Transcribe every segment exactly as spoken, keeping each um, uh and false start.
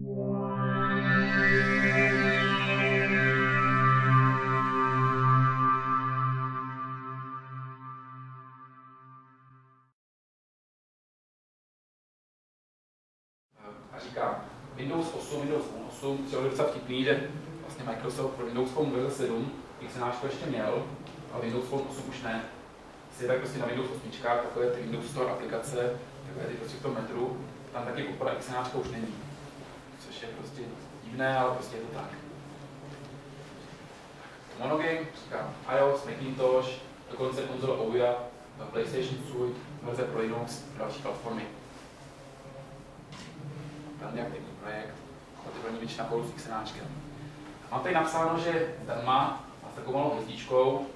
Windows osm, Windows Phone osm, což je docela vtipný, že vlastně Microsoft pro Windows Phone verze sedm Xenáčko ještě měl, ale Windows Phone osm už ne. Jestli je tak prostě na Windows osm, takové ty Windows Store aplikace, takové ty prostě v tom metru, tam taky podpora Xenáčka už není. Což je prostě divné, ale prostě je to tak. MonoGame, říkám iOS, Macintosh, dokonce konzole Ouya, PlayStation tři, verze pro Linux a další platformy. Velmi aktivní projekt, kompatibilní většina kódu s Xenáčkem. Mám tady napsáno, že zdarma a s takovou malou hvězdičkou.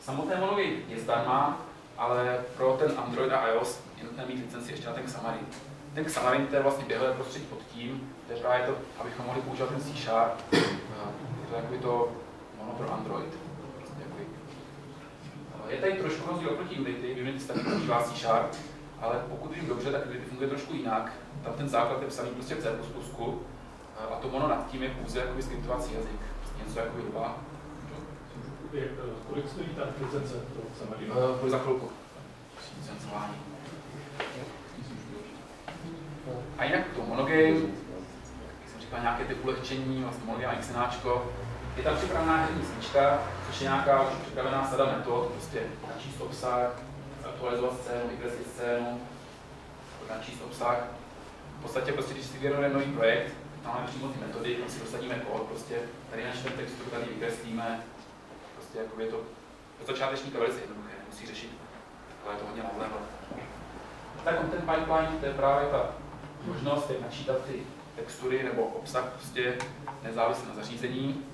Samotné MonoGame je zdarma, ale pro ten Android a iOS je nutné mít licenci ještě na ten Xamarin. Ten Xamarin to je vlastně běhlé prostředí pod tím, kde právě to, abychom mohli používat ten C sharp, je to takový to mono pro Android. Je tady trošku rozdíl oproti Unity, Unity se taky používá C sharp, ale pokud vím dobře, tak Unity funguje trošku jinak. Tam ten základ je psaný prostě v C plus plus a to mono nad tím je pouze jakoby skriptovací jazyk, něco jako Java. Kolik stojí ta licence toho Xamarinu? Bude za chvilku. Licencování. A jinak to MonoGame, jak jsem říkal, nějaké ty ulehčení, vlastně MonoGame a Xenáčko. Je tam připravená herní svíčka, což je nějaká už připravená sada metod, prostě načíst obsah, aktualizovat scénu, vykreslit scénu, načíst obsah. V podstatě prostě, když si generujeme nový projekt, tam máme přímo ty metody, tam si dosadíme kód, prostě tady načteme textu, tady vykreslíme. Jakoby je to od začátečníka velice jednoduché, musí řešit, ale je to hodně low level. A tak Content Pipeline, to je právě ta možnost, jak načítat ty textury nebo obsah prostě nezávisle na zařízení,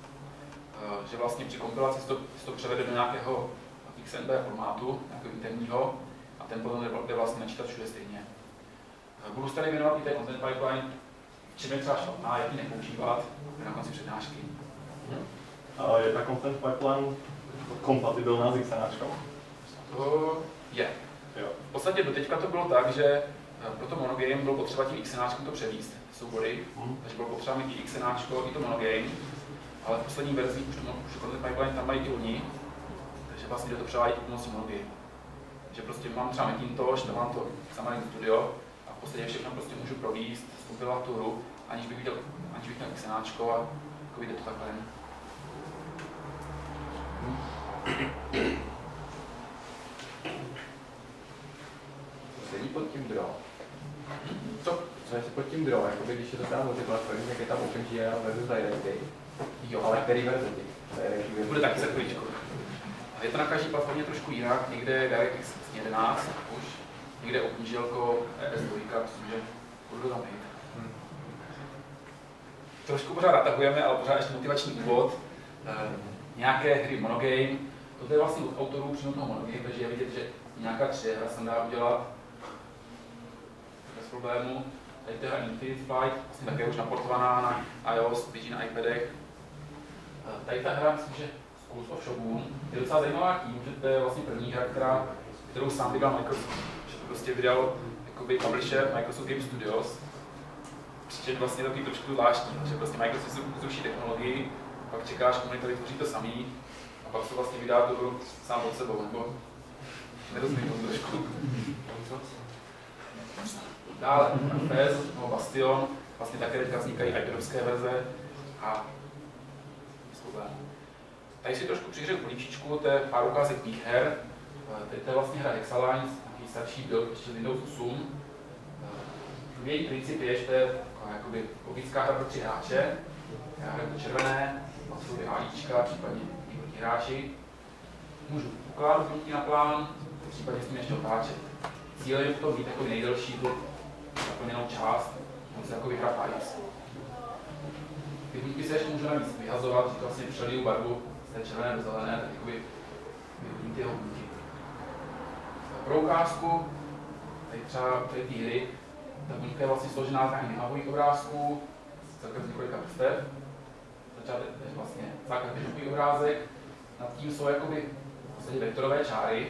že vlastně při kompilaci se to, se to převede do nějakého X M P formátu, nějakého interního, a ten potom jde vlastně načítat všude stejně. Budu se tady věnovat i té Content Pipeline, čím je třeba špatná, jak ji nepoužívat, na konci přednášky. Je ta Content Pipeline kompatibilná s Xenáčkou? To je. Jo. V podstatě doteďka to bylo tak, že pro to MonoGame bylo potřeba tím Xenáčkem to převíst soubory, hmm. takže bylo potřeba mít i Xenáčko, i to MonoGame, ale v poslední verzi už to Content Pipeline tam mají i oni, takže vlastně jde to převádět pomocí MonoGame. Že prostě mám třeba Macintosh, tam mám to Xamarin Studio a v podstatě všechno prostě můžu províst, skompilovat tu hru, aniž bych viděl, aniž bych měl Xenáčko a jako jde to takhle. Sedí pod tím draw. Co? Co je pod tím draw? Jakoby když je to tam multiplatformní, tak je tam OpenGL versus DirectX. Jo, ale který verze? Bude taky za chvíličku. Je to na každý platformě trošku jinak. Někde je DirectX jedenáct už, někde je OpenGL E S dva, myslím, že budu tam jít. Hmm. Trošku pořád natahujeme, ale pořád ještě motivační úvod. Nějaké hry MonoGame, to je vlastně od autorů přímo toho MonoGame, takže je vidět, že nějaká tři hra se dá udělat bez problému. Tady to je Infinity Flight, vlastně také už naportovaná na iOS, běží na iPadech. Tady ta hra, myslím, že Skulls of Shop je docela zajímavá tím, že to je vlastně první hra, která, kterou sám vydal Microsoft, že to prostě vydal jakoby publisher Microsoft Game Studios, přičemž vlastně takový trošku zvláštní, že prostě Microsoft zruší technologii, pak čekáš komunita, vytvoří to samý a pak se vlastně vydá tu hru sám od sebou, nebo nerozumím to trošku. Dále, F S, no Bastion, vlastně také teďka vznikají hyperovské verze a zkoušení. Tady si trošku přihřeju políčičku, to je pár ukázek mých her. Tady to je vlastně hra Hexalines, takový starší build, ještě Windows osm. Její princip je, že to je jakoby logická hra pro tři hráče. Já hraju to červené, jsou hájíčka, případně i proti hráči. Můžu ukládat proti na plán, případně s tím ještě otáčet. Cílem je potom mít takový nejdelší tu naplněnou část, můžu se takový hra pájist. Ty hudby se ještě můžu navíc vyhazovat, že to vlastně přeliju barvu z té červené do zelené, tak jakoby vyhodím ty hudby. Pro ukázku, tady třeba tady ty hry, ta hudka je vlastně složená z nějakých hlavových obrázků, celkem z několika prstev. Začátek je vlastně základ většinový obrázek, nad tím jsou jakoby vlastně vektorové čáry,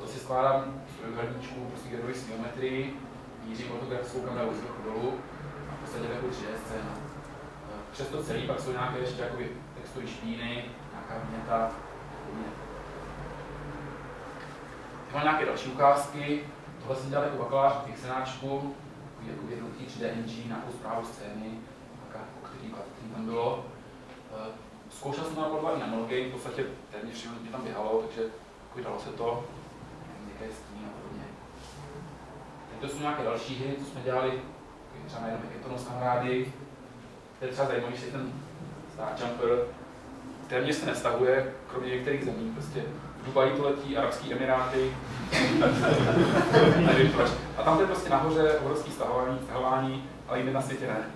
to si skládám z trojúhelníčků, prostě generuji symetrii, mířím ortografskou kamerou z vrchu dolů a v podstatě takovou tři D scénu. přes to celé pak jsou nějaké ještě jakoby textové špíny, nějaká viněta. Mám nějaké další ukázky. Tohle jsem dělal jako bakalář v Xenáčku, jako jednotný tři dé engine, nějakou zprávu scény, který tam bylo. Zkoušel jsem to napadovat i na MonoGame, v podstatě téměř všechno mě tam běhalo, takže dalo se to, nějaké stíny a podobně. Teď to jsou nějaké další hry, co jsme dělali, třeba na jednom hekatonu s kamarády. To je třeba zajímavý, že se ten Starjumper téměř se nestahuje, kromě některých zemí. Prostě v Dubaji to letí, Arabský Emiráty, nevím proč. A tam to je prostě nahoře obrovské stahování, stahování, ale jinde na světě ne.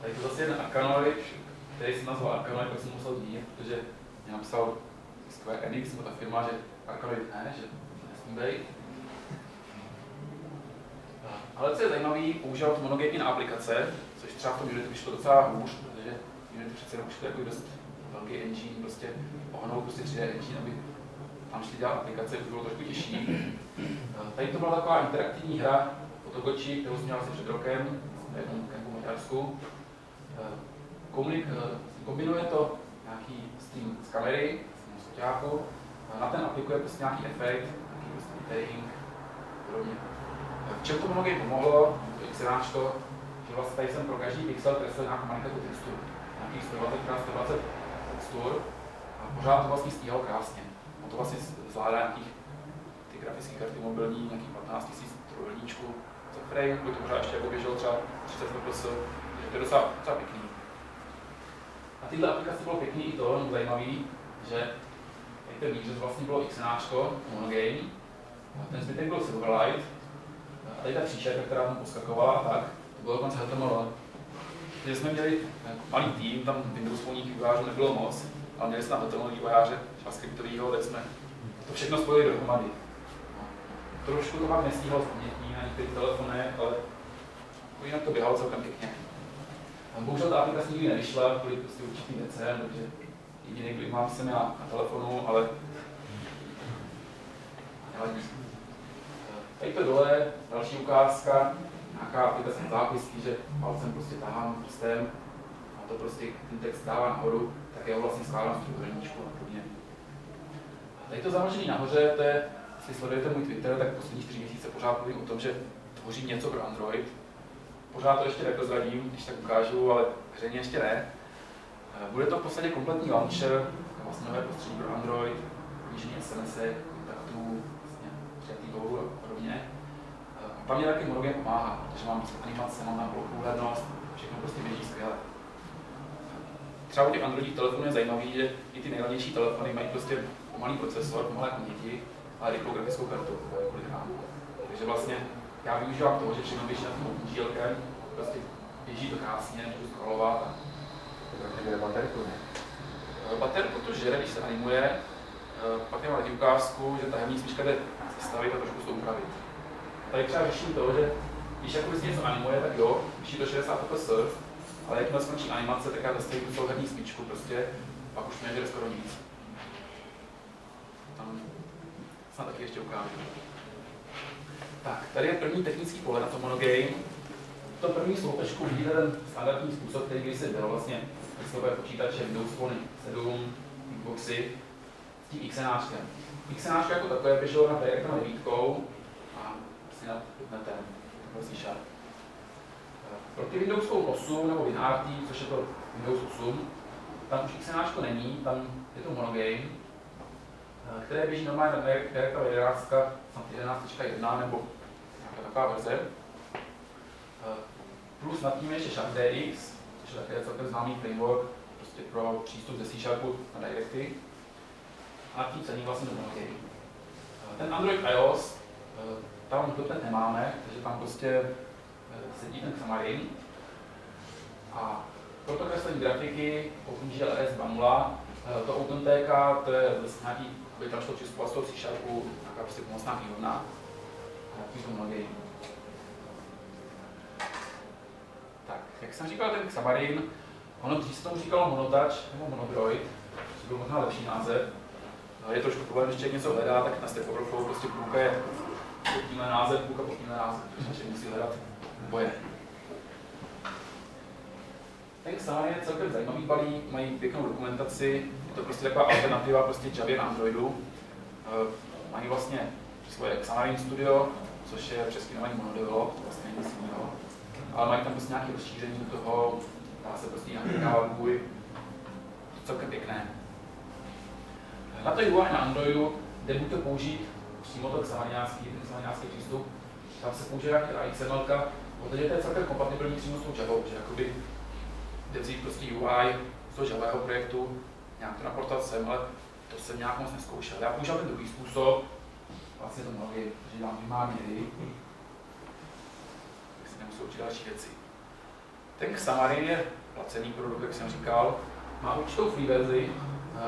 Tady to zase jeden Arkanovič, který jsem nazval Arkanovič, tak jsem musel zmínit, protože mě napsal Square Enix, ta firma, že Arkanovič ne, že nesmím být. Ale co je zajímavé, používat MonoGame i na aplikace, což třeba v tom Unity vyšlo docela hůř, protože Unity přece jenom už to je jako dost velký engine, prostě ohnout prostě tři dé engine, aby tam šli dělat aplikace, už bylo trošku těžší. Tady to byla taková interaktivní hra Fotogoči, kterou jsem dělal asi před rokem, v jednom kempu v Maďarsku. Komunik, kombinuje to nějaký stream z kamery, z soťáku, na ten aplikuje prostě nějaký efekt, nějaký prostě tearing, podobně. V čem to mnohdy pomohlo, to Xenáčko, že vlastně tady jsem pro každý pixel kreslil nějakou malinkatou texturu, nějakých sto dvacet krát sto dvacet textur a pořád to vlastně stíhalo krásně. On to vlastně zvládá nějakých ty grafické karty mobilní, nějakých patnáct tisíc trojelníčků za frame, to pořád ještě jako běželo třeba třicet fps, takže to je docela, docela pěkný. A tyhle aplikace bylo pěkný i to, no zajímavý, že jak ten výřez vlastně bylo Xenáčko, MonoGame, ten zbytek byl Silverlight, a tady ta příšerka, která tam poskakovala, tak to bylo dokonce H T M L. Takže jsme měli malý tým, tam Windows Phone vývojářů nebylo moc, ale měli jsme na H T M L vývojáře JavaScriptovýho, tak jsme to všechno spojili dohromady. No. Trošku to vám nestíhalo změnit na některých telefonech, ale jinak to běhalo celkem pěkně. Bohužel ta aplikace nikdy nevyšla, kvůli prostě určitým věcem, takže jediný klip mám jsem já na telefonu, ale nevadí. Tady to dole, další ukázka, nějaká aplikace zápisky, že palcem prostě tahám prstem a to prostě ten text dává nahoru, tak já ho vlastně skládám v trojuhelníčku a podobně. A tady to založený nahoře, to je, jestli sledujete můj Twitter, tak poslední čtyři měsíce pořád mluvím o tom, že tvořím něco pro Android. Pořád to ještě neprozradím, když tak ukážu, ale veřejně ještě ne. Bude to v podstatě kompletní launcher, vlastně nové prostředí pro Android, nížení S M S, kontaktů, přijatý dohodu a podobně. A tam mě taky MonoGame pomáhá, protože mám animace, mám na průhlednost, všechno prostě běží skvěle. Třeba u těch Androidích telefonů je zajímavý, že i ty nejlevnější telefony mají prostě pomalý procesor, pomalé paměti, ale rychlou grafickou kartu, kolik rámů. Takže vlastně já využívám toho, že všechno běží na tom OpenGLkem, prostě běží to krásně, můžu scrollovat a... To žere baterku, ne? Baterku to žere, když se animuje. Pak mám taky ukázku, že ta hlavní smyčka jde zastavit a trošku se upravit. Tady třeba řeším to, že když jakoby si něco animuje, tak jo, běží to šedesát fps, ale jakmile skončí animace, tak já zastavím tu celou hlavní smyčku, prostě pak už nejde skoro nic. Tam snad taky ještě ukážu. Tak, tady je první technický pohled na to MonoGame. To první sloupečku vidíte ten standardní způsob, který když se dělal vlastně desktopové počítače Windows Phone sedm, Xboxy, s tím Xenáčkem. Xenáčko jako takové běželo na Directnou devítkou a vlastně nad netem, takhle C#. Pro ty Windows Phone osm nebo WinRT, což je to Windows osm, tam už Xenáčko není, tam je to MonoGame, které běží normálně na Directnou jedenáct tečka jedna nebo taková verze. Plus nad tím je ještě D L L, což je také celkem známý framework prostě pro přístup ze C# na Directy. A nad tím cení vlastně MonoGame. Ten Android iOS, tam doplň nemáme, takže tam prostě sedí ten Xamarin. A proto kreslení grafiky OpenGL E S dva nula, to OpenTK, to je vlastně nějaký, aby tam šlo čistou a z toho C#, nějaká prostě pomocná výhodná. Tím to MonoGame. Tak, jak jsem říkal, ten Xamarin, ono dřív se tomu říkalo MonoTouch nebo MonoDroid, což byl možná lepší název. Je trošku problém, když člověk něco hledá, tak na Stack Overflow prostě půlka je pod tímhle název, půlka pod tímhle název, takže musí hledat boje. Ten Xamarin je celkem zajímavý balík, mají pěknou dokumentaci, je to prostě taková alternativa prostě Javě na Androidu. Mají vlastně svoje Xamarin Studio, což je přeskynovaný Monodevelop, to vlastně není nic jiného. Ale mají tam prostě nějaké rozšíření do toho, dá se prostě nějaká U I, celkem pěkné. Na to U I na Androidu jde buď to použít přímo to xamarinácký přístup, tam se používá nějaká X M L, protože to je celkem kompatibilní přímo s tou Javou, že jakoby jde vzít prostě U I z toho Javého projektu, nějak to naportovat sem, ale to jsem nějak moc nezkoušel. Já používám ten druhý způsob, vlastně to mnohdy, protože dělám primárně, tak si nemusím učit další věci. Ten Xamarin je placený produkt, jak jsem říkal, má určitou free verzi,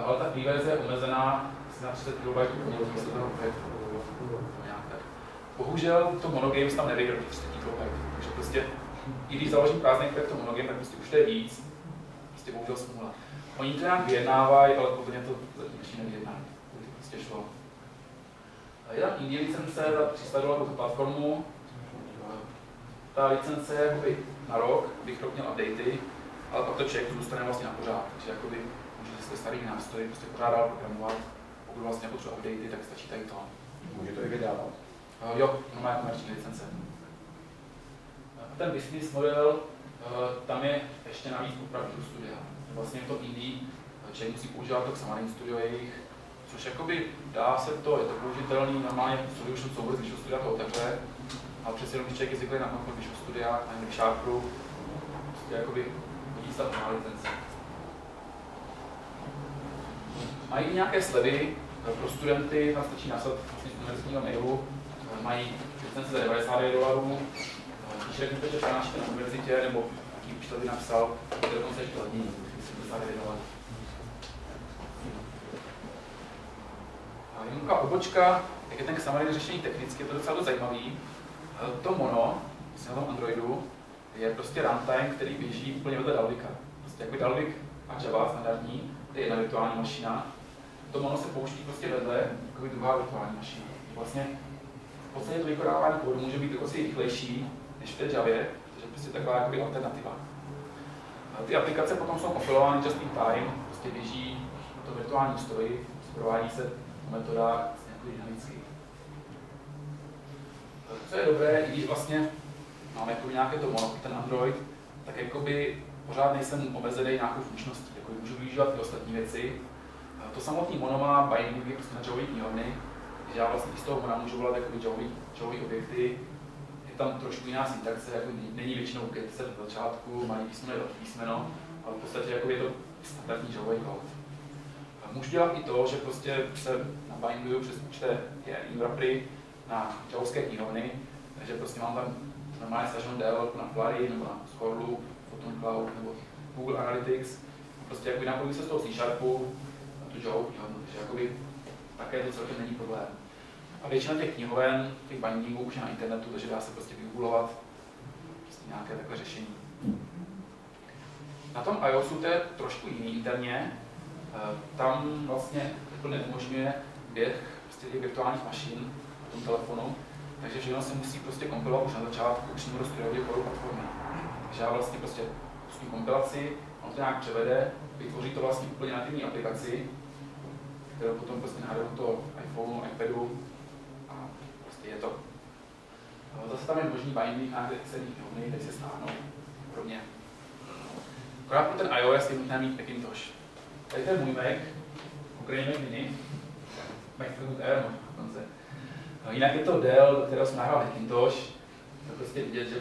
ale ta free verze je omezená na třicet kilobajtů měsíc do toho projektu. Bohužel to MonoGame tam nevyjde do třicet kilobajtů, takže prostě, i když založím prázdný projekt to MonoGame, tak prostě už to je víc, prostě bohužel smůla. Oni to nějak vyjednávají, ale podle mě to zatím ještě nevyjednávají, to prostě šlo. Je tam Indie licence za tři sta dolarů tu platformu. Ta licence je jakoby na rok, bych rok měl updaty, ale pak to člověk zůstane vlastně na pořád, takže jakoby můžete se starými nástroji prostě pořád dál programovat. Pokud vlastně potřeba updaty, tak stačí tady to. Může to i vydávat? Uh, jo, no má komerční licence. Ten business model, uh, tam je ještě navíc upravit do studia. Vlastně v tom Indii člověk musí používat to Xamarin Studio jejich, což jakoby dá se to, je to použitelný, normálně solution soubor z Visual Studia to otevře, ale přeci jenom, když člověk je zvyklý na konflikt Visual Studia, na jiném šápru, prostě jakoby hodí se na licenci. Mají nějaké slevy pro studenty, tam stačí nasad vlastně z univerzitního mailu, mají licenci za devadesát devět dolarů, když řeknete, že přednášíte na univerzitě, nebo jaký učitel by napsal, je dokonce ještě hodně, sedmdesát devět dolarů. Jednoduchá pobočka, jak je ten Xamarin řešený technicky, je to docela dost zajímavý. To mono, na tom Androidu, je prostě runtime, který běží úplně vedle Dalvika. Prostě jako Dalvik a Java standardní, to je jedna virtuální mašina. To mono se pouští prostě vedle, takový druhá virtuální mašina. Vlastně v podstatě to vykonávání kódu může být dokonce rychlejší než v té Javě, protože prostě taková jakoby alternativa. Ty aplikace potom jsou kompilovány just in time, prostě běží to virtuální stroji, provádí se metodách nějaký dynamický. Co je dobré, i když vlastně máme jako nějaké to mono, ten Android, tak jakoby pořád nejsem omezený nějakou funkčností, jako můžu využívat i ostatní věci. To samotný mono má bindingy prostě na javové knihovny, takže já vlastně z toho mona můžu volat jakoby javové objekty. Je tam trošku jiná syntaxe, jako není většinou get set v začátku, mají písmeno i písmeno, ale v podstatě jako je to standardní javový kód. Můžu dělat i to, že prostě se nabinduju přes určité wrappery na javovské knihovny, takže prostě mám tam normálně staženou D L L na Flurry, nebo na Scorelu, Photon Cloud, nebo Google Analytics. Prostě jakoby napojí se z toho C sharpu na tu javovou knihovnu, takže jakoby také to celkem není problém. A většina těch knihoven, těch bindingů už je na internetu, takže dá se prostě vygooglovat prostě nějaké takové řešení. Na tom iOSu to je trošku jiný interně. Tam vlastně to neumožňuje běh prostě těch virtuálních mašin na tom telefonu, takže všechno se musí prostě kompilovat už na začátku, přímo do studiově kodu platformy. Takže já vlastně prostě pustím kompilaci, on to nějak převede, vytvoří to vlastně úplně nativní aplikaci, kterou potom prostě nahradou toho iPhoneu, iPadu a prostě je to. Zase tam je možný binding a celých knihovny, kde se stáhnou pro mě. Akorát pro ten iOS je nutné mít Macintosh. Tady to je můj Mac, konkrétně Mac Mini, Mac Air dokonce. No, jinak je to Dell, do kterého jsem nahrál Macintosh, to prostě vidět, že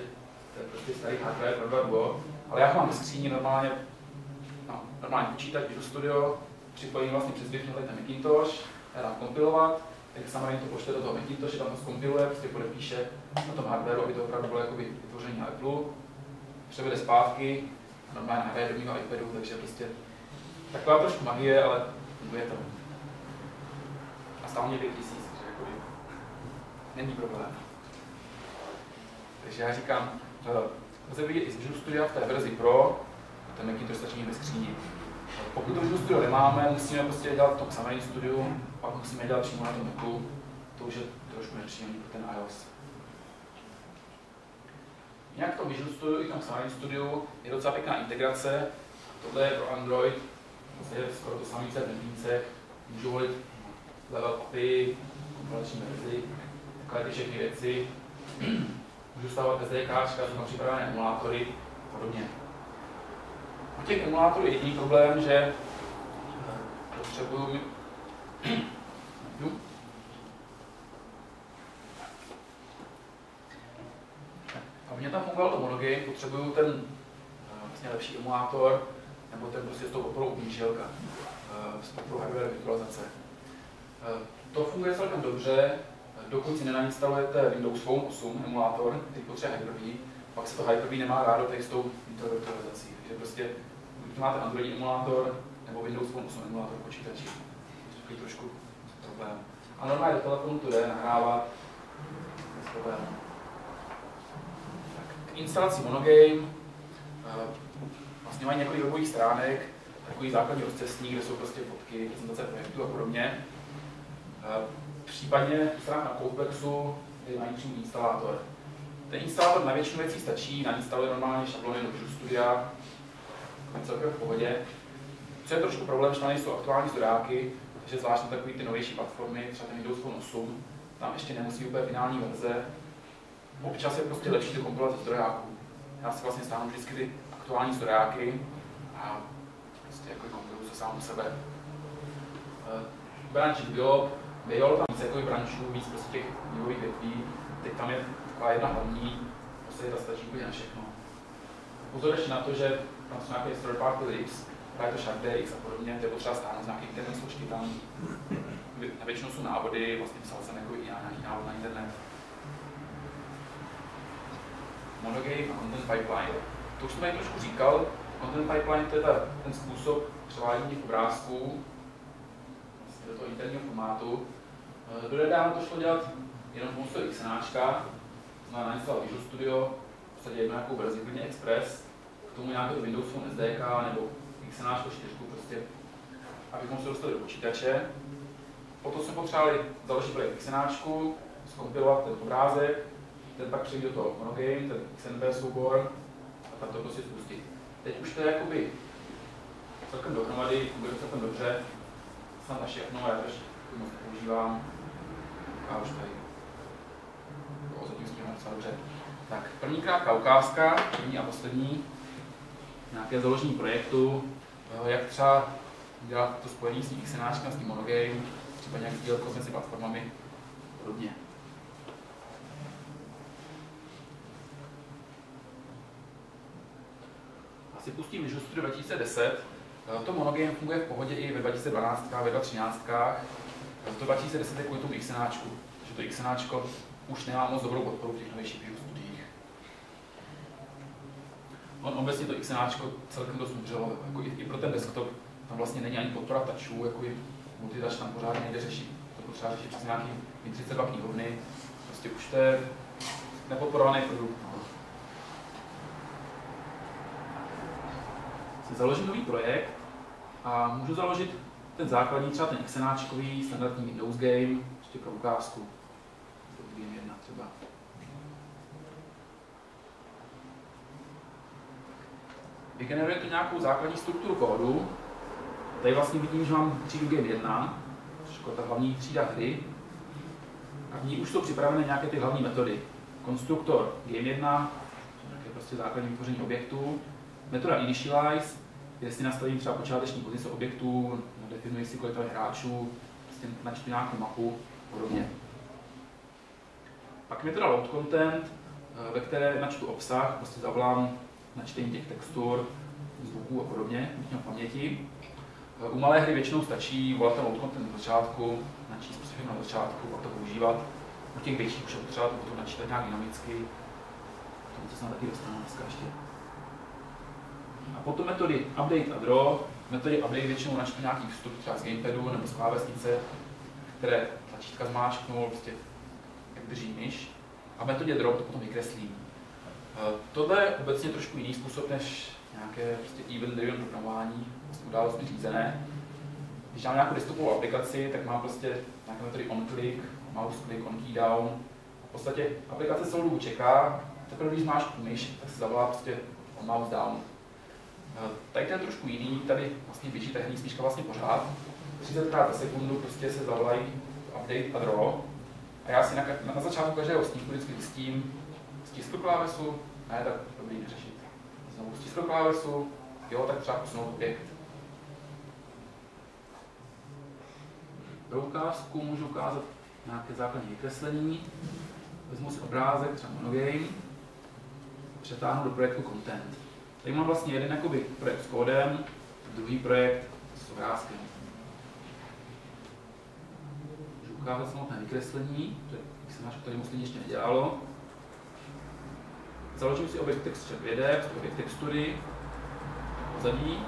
to je prostě starý hardware pro dva duo, ale já ho mám ve skříni normálně, no, normálně počítač, do studio, připojím vlastně přesběžně ten Macintosh, já dám kompilovat, tak samozřejmě to pošle do toho Macintoshe, tam to zkompiluje, prostě podepíše na tom hardwareu, aby to opravdu bylo jakoby vytvoření na Apple, převede zpátky, normálně nahraje do mýho iPadu, takže prostě taková trošku magie, ale funguje to. A stále mě pět tisíc, takže jakoby není problém. Takže já říkám, lze vidět i z Visual Studia v té verzi Pro, ten Macintosh stačí ve skříni. Pokud to Visual Studio nemáme, musíme prostě dělat v tom Xamarin Studiu, pak musíme dělat přímo na tom Macu, to už je trošku nepříjemný pro ten iOS. Jinak to Visual Studio i tam Xamarin Studio je docela pěkná integrace. Tohle je pro Android, je skoro to samé v Windows. Můžu volit level upy, kompilační verzi, takové ty všechny věci. Můžu stávat SDKčka, jsou tam připravené emulátory a podobně. U těch emulátorů je jediný problém, že potřebuju mi... A mě tam fungoval to MonoGame, potřebuju ten vlastně lepší emulátor, nebo ten prostě s tou podporou umíželka, s podporou hardware virtualizace. To funguje celkem dobře, dokud si nenainstalujete Windows Phone osm emulátor, který potřebuje Hyper-V, pak se to Hyper-V nemá rádo tady s tou virtualizací. Takže prostě, když máte Android emulátor, nebo Windows Phone osm emulátor počítači, to je takový trošku problém. A normálně do telefonu to jde nahrávat, bez problémů. K instalaci MonoGame vlastně mají několik webových stránek, takový základní rozcestník, kde jsou prostě fotky, prezentace projektů a podobně. Případně stránka na Codebexu, kde mají přímý instalátor. Ten instalátor na většinu věcí stačí, nainstaluje normálně šablony do Visual Studia, celkem v pohodě. Co je trošku problém, že tam nejsou aktuální zdrojáky, takže zvlášť na takové ty novější platformy, třeba ten Windows Phone osm, tam ještě nemusí úplně finální verze. Občas je prostě lepší to kompilovat ze zdrojáků. Já si vlastně stáhnu vždycky ty aktuální zdrojáky a prostě jako kompiluju se sám u sebe. Brančí bylo, bylo tam víc jako brančů, víc prostě těch vývojových větví. Teď tam je taková jedna hlavní, prostě ta stačí úplně na všechno. Pozor ještě na to, že tam jsou nějaké third party libs, právě to D R X a podobně, to je potřeba stáhnout z nějaké interní složky tam. Na většinu jsou návody, vlastně psal jsem jako i nějaký návod na internet. MonoGame a Content Pipeline. To už jsem tady trošku říkal. Content Pipeline to je ta, ten způsob převádění těch obrázků do toho interního formátu. Do nedávna to šlo dělat jenom pomocou Xenáčka, to znamená nainstaloval Visual Studio, v podstatě jednu nějakou verzi, klidně Express, k tomu nějakou Windows Phone S D K nebo Xenáčko čtyři, prostě, abychom se dostali do počítače. Potom jsme potřebovali založit projekt Xenáčku, zkompilovat ten obrázek, ten pak přijde do toho MonoGame, ten X N B soubor a tam to prostě spustit. Teď už to je jakoby celkem dohromady, bude to celkem dobře. Snad naše nové verze, kterou moc používám. A už tady to zatím stíhám docela dobře. Tak první krátká ukázka, první a poslední. Nějaké založení projektu, jak třeba dělat to spojení s tím Xenáčkem, s tím MonoGame, třeba nějak sdílet to mezi platformami a podobně. Asi pustím Visual Studio dva tisíce deset. To MonoGame funguje v pohodě i ve dva tisíce dvanáct, ve dva tisíce třináct. To dva tisíce deset je kvůli tomu Xenáčku, protože to Xenáčko už nemá moc dobrou podporu v těch novějších Visual studiích. On obecně to Xenáčko celkem dost umřelo, jako i, i pro ten desktop. Tam vlastně není ani podpora touchů, jako i multitouch tam pořád nejde řešit. To potřeba řešit přes nějaký třicet dva knihovny. Prostě už to je nepodporovaný produkt. Založím nový projekt a můžu založit ten základní, třeba ten Xenáčkový, standardní Windows game, ještě pro ukázku. Windows Game jedna třeba. Vygeneruje to nějakou základní strukturu kódu. Tady vlastně vidím, že mám třídu Game jedna, což je ta hlavní třída hry. A v ní už jsou připravené nějaké ty hlavní metody. Konstruktor Game jedna, to je prostě základní vytvoření objektů. Metoda Initialize, kde si nastavím třeba počáteční pozici objektů, definuji si, kolik je hráčů, prostě načtu nějakou mapu a podobně. Pak metoda Load Content, ve které načtu obsah, prostě zavolám načtení těch textur, zvuků a podobně, mít na paměti. U malé hry většinou stačí volat ten Load Content na začátku, načíst prostě na začátku a to používat. U těch větších už je potřeba to potom načítat nějak dynamicky. To se nám taky dostane dneska ještě. A potom metody update a draw. Metody update většinou načtu nějaký vstup třeba z gamepadu nebo z klávesnice, které tlačítka zmáčknou, prostě jak drží myš. A v metodě draw to potom vykreslím. Tohle je obecně trošku jiný způsob než nějaké prostě event-driven programování, prostě události řízené. Když mám nějakou desktopovou aplikaci, tak mám prostě nějaké metody on-click, mouse-click, on-key-down. V podstatě aplikace celou dobu čeká, teprve když zmáčknu myš, tak se zavolá prostě mouse down. Tady to je trošku jiný, tady vlastně běží ta hnízdíčka vlastně pořád. třicetkrát za sekundu prostě se zavolají update a draw. A já si na, na začátku každého snímku vždycky vystím, stisknu klávesu, ne, tak dobrý, neřešit. Znovu stisknu klávesu, jo, tak třeba posunout objekt. Pro ukázku můžu ukázat nějaké základní vykreslení. Vezmu si obrázek, třeba MonoGame, přetáhnu do projektu Content. Tady mám vlastně jeden jakoby projekt s kódem, druhý projekt s obrázkem. Můžu ukázat samotné vykreslení, to je Xenáčka, který moc lidí ještě nedělalo. Založím si objekt texture dvě dé, objekt textury, pozadí.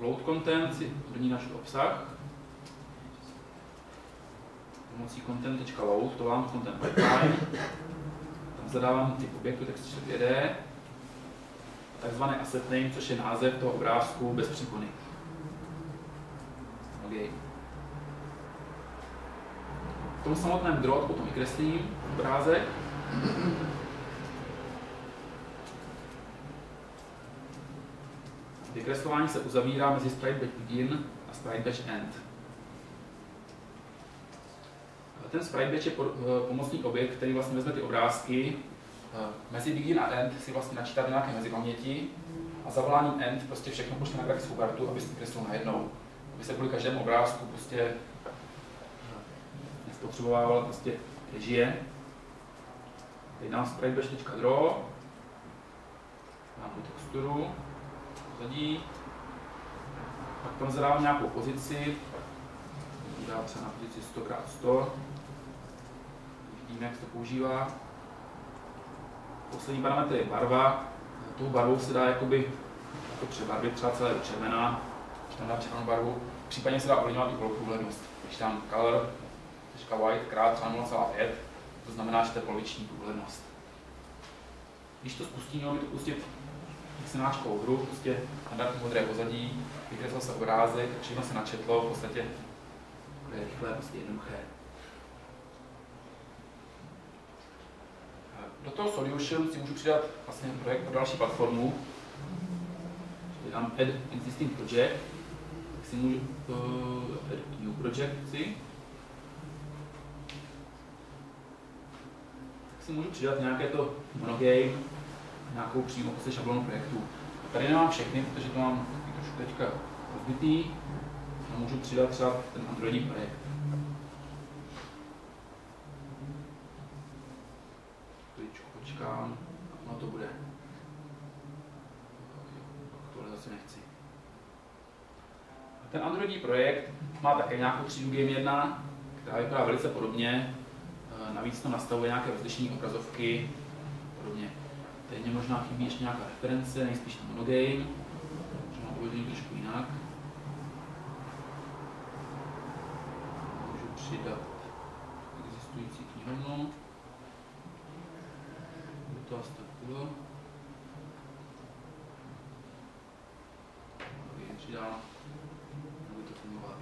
Load content si do ní našu obsah. Pomocí content.load to vám content pipeline. Tam zadávám typ objektu texture dvě dé. Takzvaný asset name, což je název toho obrázku bez přípony. Okay. V tom samotném draw potom vykreslím obrázek. Vykreslování se uzavírá mezi sprite batch begin a sprite batch end. Ten sprite batch je pomocný objekt, který vlastně vezme ty obrázky. Mezi begin a end si vlastně načítá do nějaké mezipaměti a zavoláním end prostě všechno pošle na grafickou kartu, aby se vykreslil najednou. Aby se kvůli každému obrázku prostě nespotřebovávala prostě režie. Teď dám sprite batch.draw, dám tu texturu. Zadí. Pak tam zadávám nějakou pozici, dám třeba na pozici sto krát sto, vidíme, jak se to používá. Poslední parametr je barva, tou barvou se dá jakoby jako přebarvit třeba celé do červená, když tam dá červenou barvu, případně se dá ovlivňovat i poloprůhlednost, když tam color, tečka white, krát třeba nula celá pět, to znamená, že to je poloviční průhlednost. Když to spustí, mělo by to pustit Xenáčkovou hru, prostě standardní modré pozadí, vykreslil se obrázek, všechno se načetlo, v podstatě je rychlé, prostě jednoduché. Do toho solution si můžu přidat vlastně projekt pro další platformu. Tady dám add existing project, tak si můžu uh, add new project si. Tak si můžu přidat nějaké to MonoGame, nějakou přímo prostě šablonu projektu. Tady nemám všechny, protože to mám trošku teďka rozbitý a můžu přidat třeba ten Androidní projekt. Chvíličku počkám, no to bude. Tohle zase nechci. Ten Androidní projekt má také nějakou třídu Game jedna, která vypadá velice podobně. Navíc to nastavuje nějaké rozlišné obrazovky a podobně. Teď mě možná chybí ještě nějaká reference, nejspíš na MonoGame, protože mám uvedení trošku jinak. Můžu přidat existující knihovnu. To asi tak bylo. Přidám, nebudu to fungovat.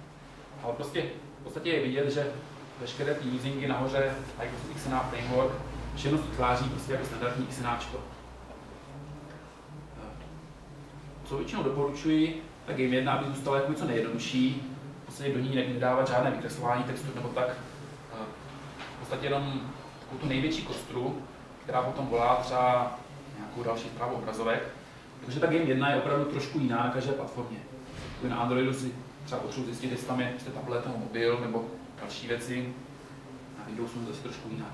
Ale prostě v podstatě je vidět, že veškeré ty usingy nahoře, jako Xená framework, všechno utváří prostě jako standardní Xenáčko. Co většinou doporučuji, tak Game jedna, aby zůstala jako něco nejjednodušší. V podstatě do ní nedávat žádné vykreslování textu nebo tak. V podstatě jenom takovou tu největší kostru, která potom volá třeba nějakou další zprávu obrazovek. Takže ta Game jedna je opravdu trošku jiná na každé platformě. Na Androidu si třeba potřebuji zjistit, jestli tam je tablet nebo mobil nebo další věci. Na Windowsu zase trošku jinak.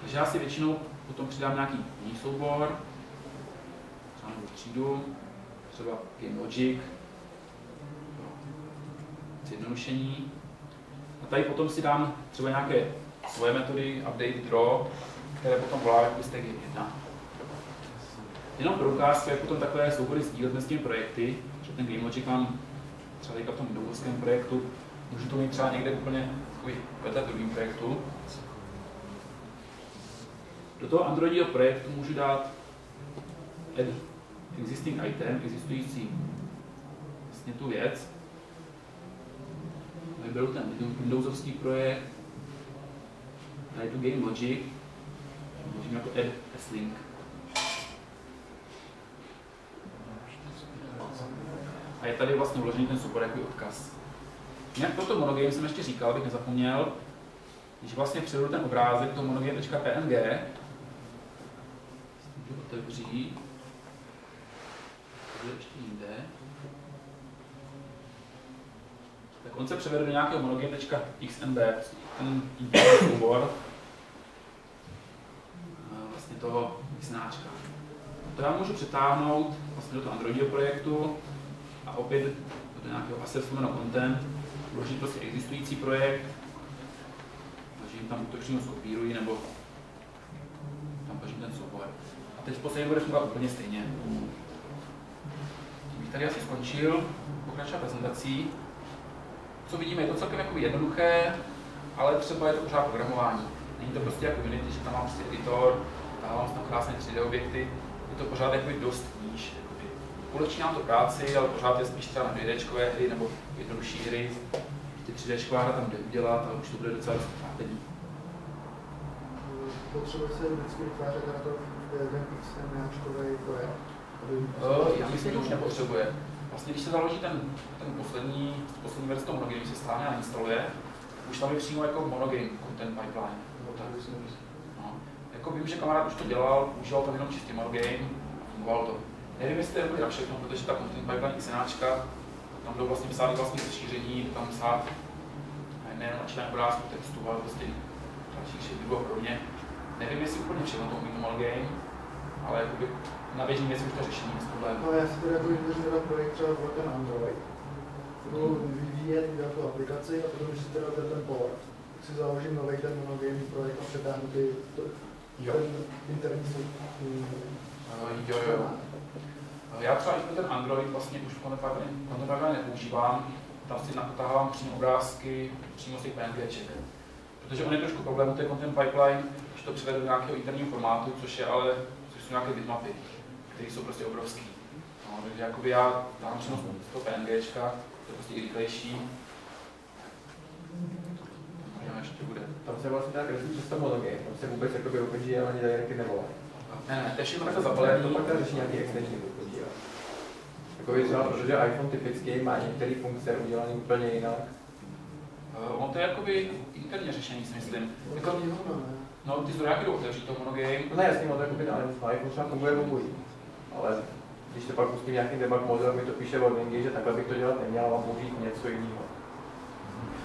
Takže já si většinou potom přidám nějaký jiný soubor, třeba novou třídu, třeba GameLogic, zjednodušení. A tady potom si dám třeba nějaké svoje metody, update, draw, které potom volá jako z té Game jedna. Jenom pro ukázku je potom takové soubory sdílet mezi těmi projekty, že ten GameLogic mám třeba teďka v tom windowském projektu, můžu to mít třeba někde úplně vedle druhým projektu. Do toho Androidního projektu můžu dát add existing item, existující vlastně tu věc. Vyberu ten Windowsovský projekt, Try to game logic, můžeme jako add as link. A je tady vlastně uložený ten super jako odkaz. Jinak pro to MonoGame jsem ještě říkal, abych nezapomněl, když vlastně přijdu ten obrázek do monogame.png, otevří, to je ještě jinde, tak on se převede do nějakého monogame.xmb, ten soubor vlastně toho Xenáčka. To já můžu přetáhnout vlastně do toho Androidového projektu a opět do nějakého asset content, vložit prostě existující projekt, takže tam to přímo skopíruji, nebo tam pažím ten soubor. A teď v podstatě bude fungovat úplně stejně. Tím bych tady asi skončil, pokračovat prezentací. Co vidíme, je to celkem jako jednoduché, ale třeba je to pořád programování. Není to prostě jako Unity, že tam mám prostě editor, tam mám tam krásné tři dé objekty. Je to pořád jako dost níž. Ulehčí nám to práci, ale pořád je spíš třeba na dvě déčkové hry nebo jednodušší hry. Ty tři déčková hra tam jde udělat, ale už to bude docela dost trápení. Potřebuje se vždycky vytvářet na to ten Xenáčkový projekt? Já myslím, že už nepotřebuje. Vlastně, když se založí ten, ten poslední, poslední verzi toho MonoGame, když se stáhne a instaluje, už tam je přímo jako MonoGame Content Pipeline. No. Jako vím, že kamarád už to dělal, užíval tam jenom čistě MonoGame a fungovalo to. Nevím, jestli to je na všechno, protože ta Content Pipeline Xenáčka, tam jdou vlastně psát vlastní rozšíření, tam psát nejenom načítané obrázku textu, ale prostě dalších šedů a podobně. Nevím, jestli úplně všechno to umí MonoGame, ale jakoby na běžným věci už to řešení bez problémů. No, já si teda jako vytvořím teda projekt třeba pro ten Android, budu vyvíjet nějakou aplikaci a potom, když si teda ten, ten port, tak si založím nový ten MonoGame projekt a předám ty to, ten interní součástí. Já třeba i ten Android vlastně už v kontemporárně nepoužívám, tam si natahávám přímo obrázky, přímo si PNGček. Protože on je trošku problém, to je Content Pipeline, že to přivede do nějakého interního formátu, což je ale, což jsou nějaké bitmapy, které jsou prostě obrovský. No, takže jakoby já dám přímo z toho PNGčka, to je prostě i rychlejší. Možná ještě bude. Tam se vlastně nějak reží přes to MonoGame, tam se vůbec jakoby OpenGL ani DirectX nevolá. Ne, ne, to je všechno takhle zapalené, to pak to řeší nějaký extension OpenGL. Takový znal, protože iPhone typicky má některé funkce udělané úplně jinak. On to je jakoby interně řešení, si myslím. Jako, no, ty zdroje jdou otevřít to MonoGame. Ne, jasně, on to jakoby na iPhone třeba funguje obojí. Ale když to pak pustím nějaký debug model, mi to píše warningy, že takhle bych to dělat neměl, mám použít něco jiného.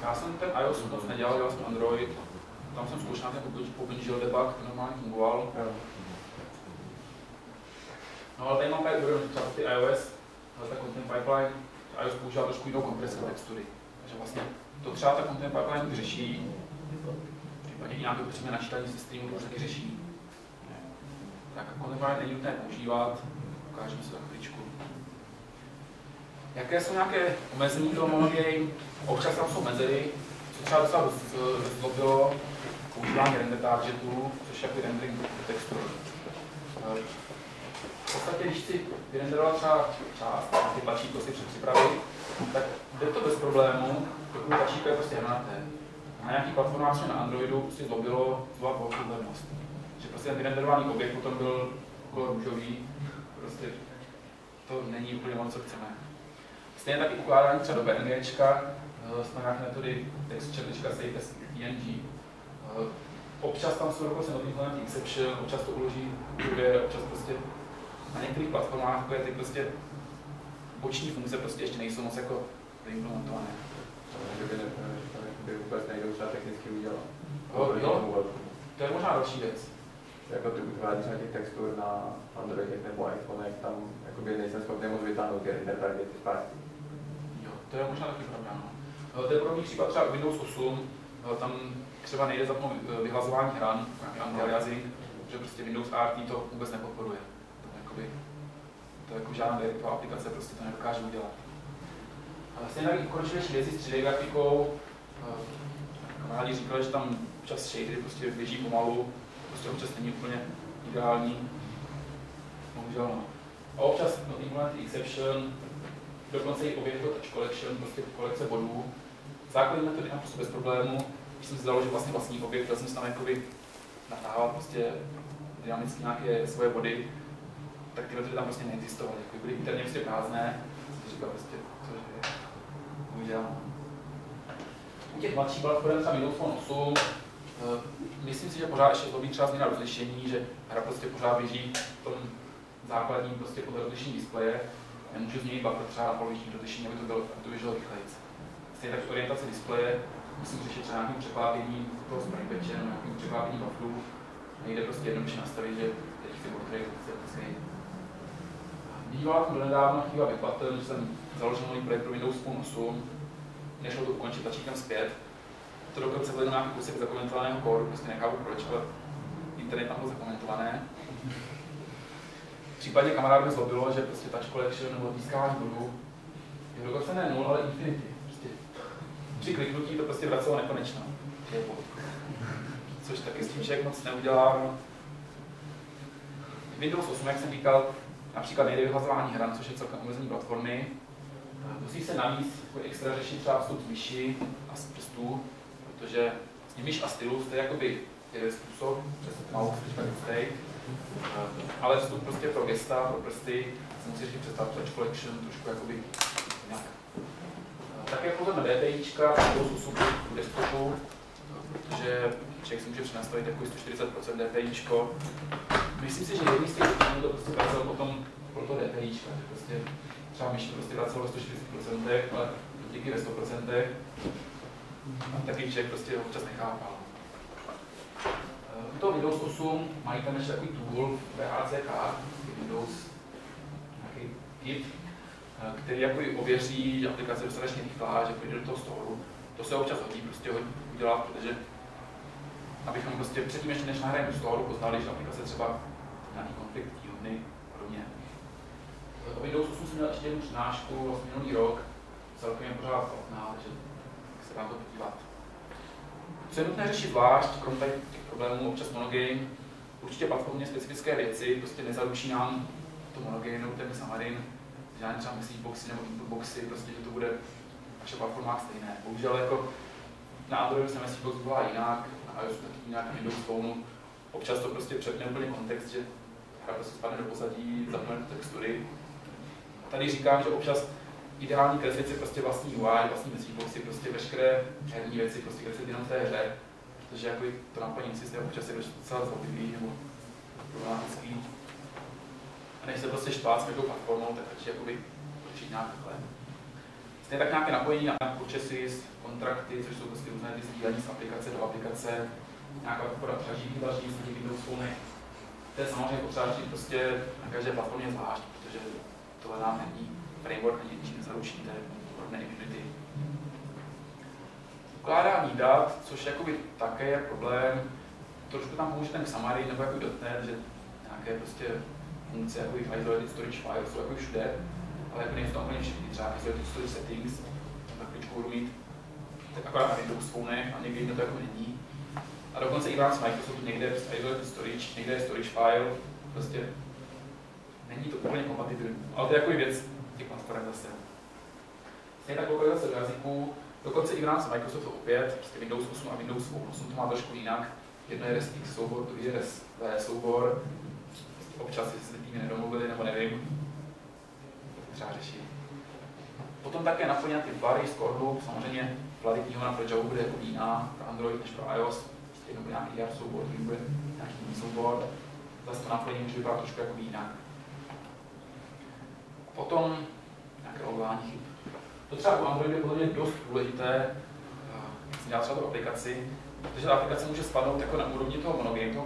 Já jsem ten iOS moc nedělal, dělal jsem Android. Tam jsem zkoušel nějaký OpenGL debug, ten normálně fungoval. Jo. No, ale tady mám třeba ty iOS, ale ta Content Pipeline, iOS používá trošku jinou kompresi textury. Takže vlastně to třeba ta Content Pipeline řeší, případně i nějaké přímé načítání se streamu už taky řeší. Tak Content Pipeline není nutné používat, ukážeme si za chvíličku. Jaké jsou nějaké omezení toho MonoGame? Občas tam jsou mezery, co třeba docela zlobilo používání render targetů, což je jako rendering textur. V podstatě, když si vyrenderovat třeba část, ty tlačítko si předpřipravit, tak jde to bez problému, dokud tlačítko je prostě hnaté. Na nějakých platformách na Androidu prostě zlobilo zlova pohodlnost. Že prostě ten vyrenderovaný objekt potom byl kolor růžový, prostě to není úplně ono, co chceme. Stejně taky ukládání třeba do PNGčka, jsou nějaké metody texture.save as png. Občas tam jsou dokonce notifikace exception, občas to uloží druhé, občas prostě na některých platformách jako je ty prostě boční funkce prostě ještě nejsou moc jako implementované. To je vůbec nejdou třeba technicky udělat. Jo, to je možná další věc. Jako ty utvádíš na těch textur na Androidech nebo iPhonech, tam jakoby nejsem schopný moc vytáhnout ty render targety zpátky. Jo, to je možná taky problém. To je podobný případ třeba Windows osm, tam třeba nejde zapnout vyhlazování hran, nějaký anti-aliasing, že prostě Windows R T to vůbec nepodporuje. To jako žádná direktová aplikace prostě to nedokáže udělat. Stejně taky konečnější věci s tři dé grafikou. Kamarádi říkali, že tam čas shadery prostě běží pomalu, prostě občas není úplně ideální. Bohužel no. A občas no, implement exception, dokonce i objekt touch collection, prostě kolekce bodů. Základní metody naprosto bez problému, jsem si založil vlastně vlastní objekt, chtěl jsem se tam jakoby natáhal prostě dynamicky nějaké svoje body, tak tyhle tam prostě neexistovaly, byly interně prostě prázdné, jsem říkal prostě, cože je, udělám. U těch mladších platform třeba Windows Phone osm, myslím si, že pořád ještě to být třeba změna rozlišení, že hra prostě pořád běží v tom základním prostě podle rozlišení displeje, nemůžu změnit buffer třeba na poloviční rozlišení, aby to bylo, aby to běželo rychlejc. Stejně tak orientace displeje, musím řešit třeba nějakým překlápěním toho sprint patche, nějakým překlápěním bufferů, nejde prostě jednoduše nastavit, že teď chci portrait, chci vždycky. Bývala to donedávno chyba Bitbutton, že jsem založil nový projekt pro Windows Phone osm, nešlo to ukončit tlačítkem zpět. To dokonce byl nějaký kusek zakomentovaného kódu, prostě nechápu proč, ale internet tam bylo zakomentované. Případně kamarádovi zlobilo, že prostě touch collection nebo získávání bodů je dokonce ne nula, ale infinity. Prostě při kliknutí to prostě vracelo nekonečno. Což taky s tím člověk moc neudělá. Windows osm, jak jsem říkal, například nejde vyhazování hran, což je celkem omezení platformy. Musí se navíc extra řešit třeba vstup z myši a z prstů, protože s myš a stylus to je jakoby jeden způsob, že se to málo mistake, ale vstup prostě pro gesta, pro prsty, se musí řešit přes touch collection, trošku jakoby jinak. Také potom DPIčka, Windows osm v desktopu, protože člověk si může přenastavit jako sto čtyřicet procent DPIčko. Myslím si, že jedný z těch významů to prostě vracel potom pro to DPIčka, že prostě třeba myši prostě vracelo ve sto čtyřicet procent, ale díky ve sto procent. A taky člověk prostě občas nechápal. U toho Windows osm mají tam ještě takový tool V H C K, Windows, nějaký typ, který jako ověří, že aplikace je dostatečně rychlá, že půjde do toho storu. To se občas hodí, prostě hodí udělat, protože abychom prostě předtím ještě než nahrajeme do storu, poznali, že aplikace třeba nějaký konflikt dílny a podobně. O Windows osm jsem měl ještě jednu přednášku, vlastně minulý rok, celkem je pořád platná, takže se dá to podívat. Co je nutné řešit zvlášť, kromě těch problémů občas MonoGame, určitě platformně specifické věci, prostě nezaručí nám to MonoGame nebo ten Xamarin, žádné třeba message boxy nebo input boxy, prostě že to bude v našich platformách stejné. Bohužel jako na Androidu se message box byla jinak, na iOSu taky jinak, na Windows Phoneu, občas to prostě přepne úplně kontext, že hra prostě spadne do pozadí, zapneme do textury. Tady říkám, že občas ideální kreslit si prostě vlastní U I, vlastní message boxy, prostě veškeré herní věci, prostě kreslit jenom v té hře, protože jako to naplnění systém občas je docela zloudivý nebo problematický. A než se prostě štvát s nějakou platformou, tak radši jakoby určit nějak takhle. Stejně tak nějaké napojení na purchases, kontrakty, což jsou prostě různé ty sdílení z aplikace do aplikace, nějaká podpora přežití, další z těch Windows Phone. To je samozřejmě potřeba řešit prostě na každé platformě zvlášť, protože tohle nám není framework ani ničím nezaručíte, hodné Unity. Ukládání dat, což jakoby také je problém, trošku tam pomůže ten Xamarin nebo jako .net, že nějaké prostě funkce jako isolated storage file jsou jako všude, ale jako nejsou tam úplně všechny, třeba isolated storage settings, tam takovou budu mít, tak akorát na Windows Phone a někdy jinde to jako není. A dokonce i vás Microsoftu někde je isolated storage, někde je storage file, prostě není to úplně kompatibilní, ale to je jako věc těch platform zase. Stejně tak lokalizace do jazyků, dokonce i v rámci Microsoftu opět, prostě Windows osm a Windows Phone osm to má trošku jinak. Jedno je REST X soubor, druhý je REST V soubor. Občas, jestli se tím nedomluvili, nebo nevím, to třeba řešit. Potom také naplňat ty bary z Corelu, samozřejmě vlády knihovna pro Java bude jako jiná pro Android než pro iOS. Jedno bude nějaký I R soubor, druhý bude nějaký jiný soubor. Zase to naplnění může vypadat trošku jako jinak. Potom nějaké odvolání chyb. To třeba u Androidu je podle mě dost důležité, jak jsem dělal třeba tu aplikaci, protože ta aplikace může spadnout jako na úrovni toho MonoGame, toho,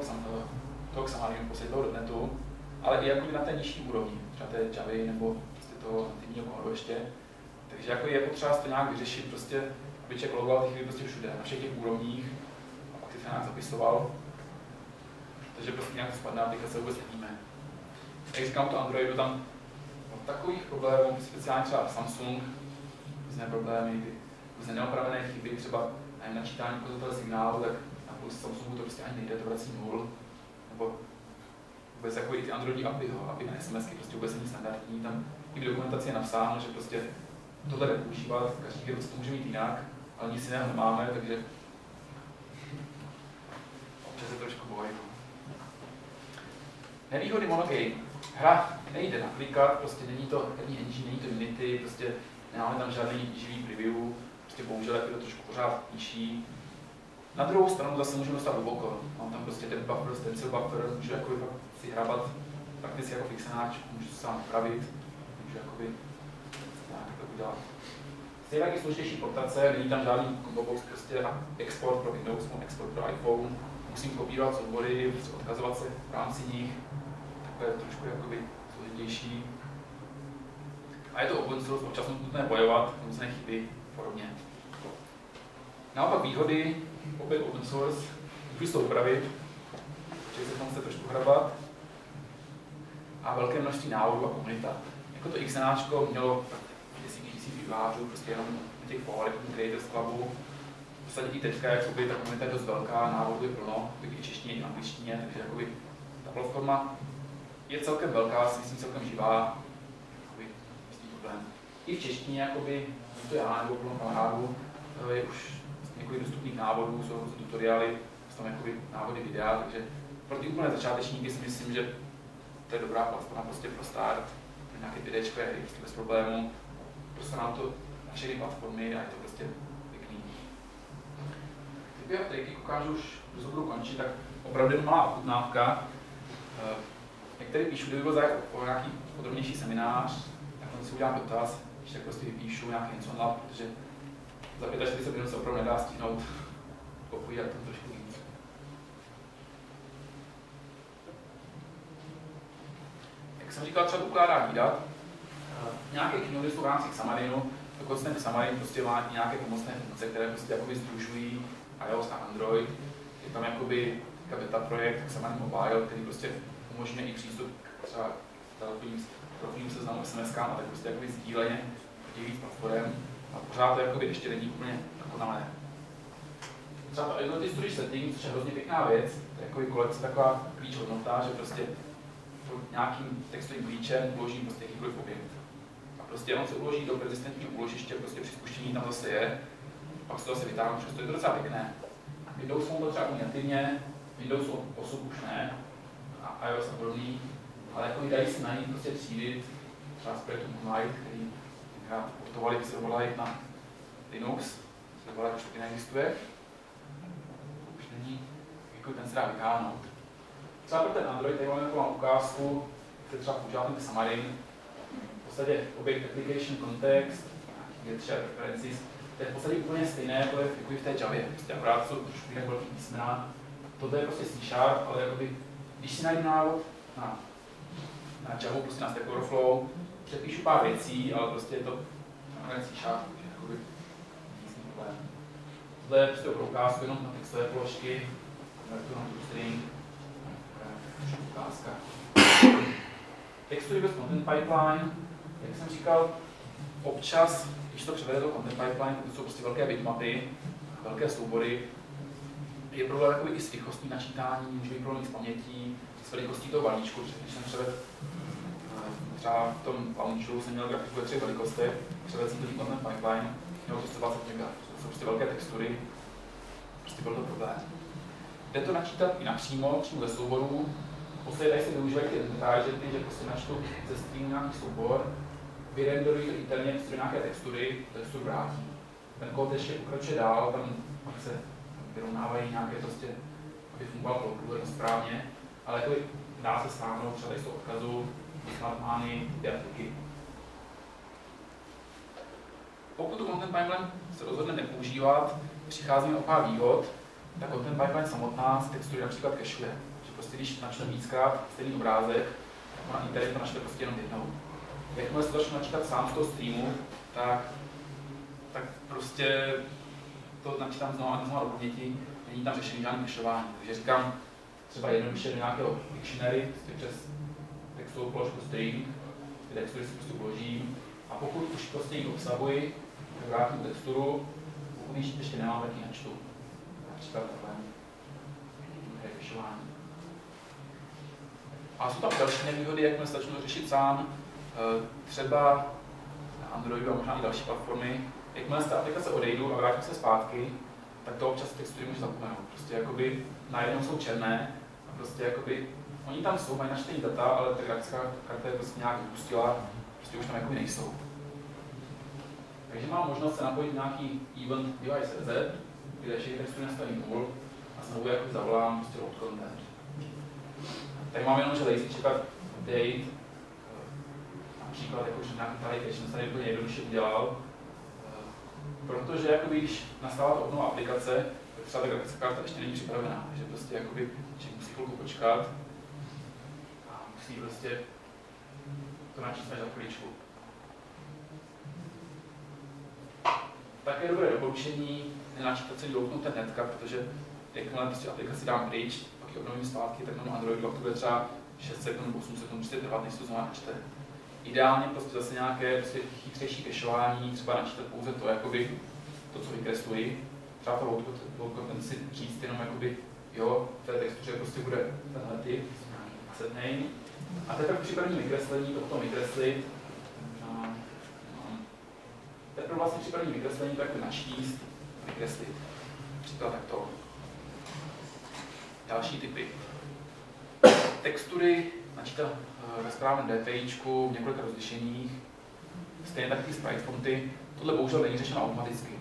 toho Xamarinu, posledně toho dotnetu, ale i jako na té nižší úrovni, třeba té Javy nebo prostě toho aktivního kódu ještě. Takže jako je potřeba to nějak vyřešit, prostě, aby člověk logoval ty chyby prostě všude, na všech těch úrovních, a pak si to nějak zapisoval. Takže prostě nějak spadná aplikace vůbec nevíme. Jak říkám, to Androidu tam takových problémů, speciálně třeba Samsung, různé problémy, různé neopravené chyby, třeba na načítání ukazatele signálu, tak na plus Samsungu to prostě ani nejde, to vrací nul. Nebo vůbec jako i ty Androidní apy, apy na SMSky, prostě vůbec není standardní, tam i v dokumentaci je napsáno, že prostě tohle jde používat, každý věc to může mít jinak, ale nic jiného nemáme, takže Nevýhody MonoGame. Hra nejde naklikat, prostě není to herní engine, není to Unity, prostě nemáme tam žádný živý preview, prostě bohužel je to trošku pořád nižší. Na druhou stranu zase můžeme dostat hluboko. Mám tam prostě ten buffer, stencil buffer, můžu jakoby si hrabat prakticky jako fixenáč, můžu to sám upravit, můžu jakoby nějak to udělat. Stejně taky složitější portace, není tam žádný kombobox, prostě export pro Windows, export pro iPhone, musím kopírovat soubory, odkazovat se v rámci nich, takové trošku jakoby složitější. A je to open source, občas nutné bojovat, různé chyby podobně. Naopak výhody, opět open source, můžu to upravit, že se tam chce trošku hrabat, a velké množství návodů a komunita. Jako to Xenáčko mělo desítky tisíc vývojářů, prostě jenom na těch pohledech, Creators Clubu. V podstatě i teďka jakoby, ta komunita je dost velká, návodů je plno, i v češtině, i v angličtině, takže jakoby, ta platforma je celkem velká, si myslím celkem živá, jakoby, vlastně problém. I v češtině, jakoby, to já nebo plno kamarádů, je už několik dostupných návodů, jsou tutoriály, jsou tam jakoby návody videa, takže pro ty úplné začátečníky si myslím, že to je dobrá platforma prostě pro start, pro nějaké videčkové hry, prostě bez problémů. Prostě nám to na všechny platformy a je to prostě pěkný. Typy a triky, ukážu, už brzo budu končit, tak opravdu malá ochutnávka. Některé píšu, kdyby byl zájem o nějaký podrobnější seminář, tak si udělám dotaz, když tak prostě vypíšu nějaký něco na, protože za čtyřicet pět minut se opravdu nedá stihnout, popovídat tam trošku víc. Jak jsem říkal, třeba ukládání dat. Nějaké knihovny jsou v rámci Xamarinu, dokonce ten Xamarin prostě má nějaké pomocné funkce, které prostě jakoby združují iOS a Android. Je tam jakoby beta projekt Xamarin Mobile, který prostě umožňuje i přístup třeba k profilním seznamu S M S, a tak prostě jakoby sdíleně víc platform. A pořád to jakoby ještě není úplně dokonalé. Třeba to Identity Storage Setting, což je hrozně pěkná věc, to je jakoby kolekce taková klíč hodnota, že prostě nějakým textovým klíčem uložím prostě jakýkoliv objekt. A prostě on se uloží do persistentního úložiště, prostě při spuštění tam zase je, pak se to zase vytáhnu, přesto je to docela pěkné. Windows jsou to třeba nativně, Windows osm už ne, a iOS a podobný, ale jako dají se na ní prostě třídit, třeba z projektu Moonlight, který portovali Silverlight na Linux, Silverlight už taky neexistuje, už není, jako ten se dá vytáhnout. Třeba pro ten Android, tady máme takovou ukázku, kde třeba používá ten Xamarin. V podstatě objekt application context, je třeba references, to je v podstatě úplně stejné, jako je v té Javě, prostě akorát jsou trošku jinak velký písmena. Toto je prostě C sharp, ale jakoby, když si najdu návod na, na Javu, prostě na Stack Overflow, přepíšu pár věcí, ale prostě je to nakonec C sharp, takže jakoby nic problém. Tohle je prostě opravdu ukázku jenom na textové položky, konvertu na toString. Ukázka. Textury bez Content Pipeline, jak jsem říkal, občas, když to převede do Content Pipeline, to jsou prostě velké bitmapy, velké soubory, je problém jakoby i s rychlostí načítání, může být problém s pamětí, s velikostí toho balíčku, když jsem převed, třeba v tom launchu jsem měl grafiku ve třech velikostech, převed jsem to Content Pipeline, mělo to sto dvacet megabajtů, to jsou prostě velké textury, prostě byl to problém. Jde to načítat i napřímo, přímo ze souborů. Posledně tady se využívají ty targety, že prostě načtu ze streamu nějaký soubor, vyrenderují to interně, vstřím nějaké textury, texturu vrátí. Ten kód ještě pokračuje dál, tam pak se vyrovnávají nějaké prostě, aby fungoval plodlu správně, ale jako dá se stáhnout, třeba tady jsou odkazu, smartmány, diatriky. Pokud tu Content Pipeline se rozhodne nepoužívat, přicházíme o pár výhod. Tak Content Pipeline samotná z textury například cacheuje. Že prostě když načne víckrát stejný obrázek, tak ona internet to načne prostě jenom jednou. Jakmile se to začne načítat sám z toho streamu, tak, tak prostě to načítám znovu a znovu do paměti, není tam řešený žádný cacheování. Takže říkám třeba jednoduše do nějakého dictionary, přes textovou položku string, ty textury si prostě uložím. A pokud už prostě ji obsahuji, tak vrátím texturu, pokud ji ještě nemám, tak ji načtu. Příklad vyšování. A jsou tam další nevýhody, jak stačí to řešit sám, třeba na Androidu a možná i další platformy. Jakmile z té aplikace odejdu a vrátím se zpátky, tak to občas textury můžu zapomenout. Prostě jakoby najednou jsou černé a prostě jakoby Oni tam jsou, mají načtený data, ale ta grafická karta je prostě nějak vypustila, prostě už tam jako nejsou. Takže mám možnost se napojit nějaký event device.cz, kde všechny textu nastavím null a znovu jako zavolám prostě load content. Tady mám jenom, že lazy checkout update, například jako už nějaký tady, jsem tady úplně jednoduše udělal, protože jako když nastává to obnova aplikace, třeba ta grafická karta ještě není připravená, takže prostě jakoby člověk musí chvilku počkat a musí prostě to načíst až za chvíličku. Také dobré doporučení nenačítat celý dotknout ten netka, protože jakmile prostě aplikaci dám pryč, pak ji obnovím zpátky, tak na Androidu to bude třeba šest sekund, osm sekund, prostě trvat, než to znovu načte. Ideálně prostě zase nějaké prostě chytřejší kešování, třeba načítat pouze to, jakoby, to, co vykresluji. Třeba to load content si říct jenom jakoby, jo, v té textuře prostě bude tenhle typ, set name. A teprve případní vykreslení, to potom vykreslit. Teprve vlastně případní vykreslení, tak načíst, vykreslit. Příklad takto. Další typy. Textury načítat ve správném DPIčku v několika rozlišeních. Stejně tak ty sprite fonty. Tohle bohužel není řešeno automaticky.